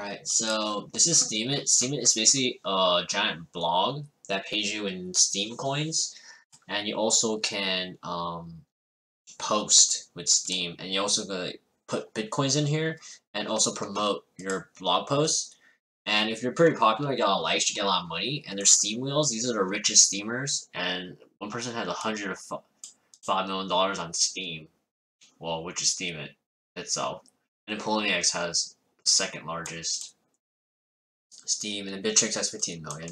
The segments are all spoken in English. Alright, so this is Steemit. Steemit is basically a giant blog that pays you in Steem coins, and you also can post with Steem, and you're also gonna put bitcoins in here and also promote your blog posts. And if you're pretty popular, you get a lot of likes, you get a lot of money. And there's Steem wheels. These are the richest Steemers, and one person has $105 million on Steem. Well, which is Steemit itself. And then Poloniex has the second largest Steem, and then Bittrex has 15 million.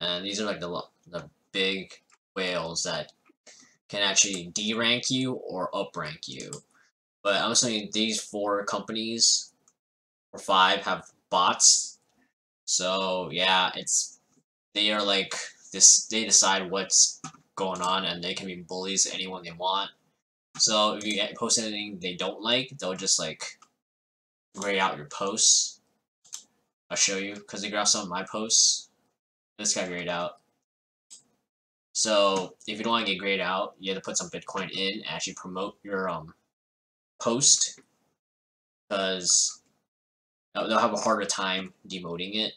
And these are like the big whales that can actually de-rank you or up-rank you. But I'm saying these four companies or five have bots. So yeah, they are like this. They decide what's going on, and they can be bullies to anyone they want. So if you post anything they don't like, they'll just like gray out your posts. I'll show you, because they grab some of my posts. This guy grayed out. So if you don't want to get grayed out, you have to put some Bitcoin in and actually promote your post, because they'll have a harder time demoting it.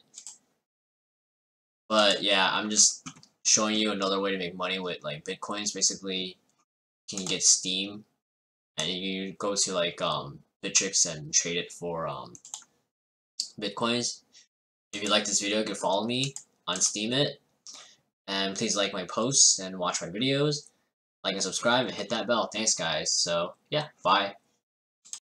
But yeah, I'm just showing you another way to make money with like bitcoins. Basically, you can get Steem, and you go to like Bittrex and trade it for bitcoins. If you like this video, you can follow me on Steemit, and please like my posts and watch my videos, like and subscribe, and hit that bell. Thanks guys. So yeah, bye.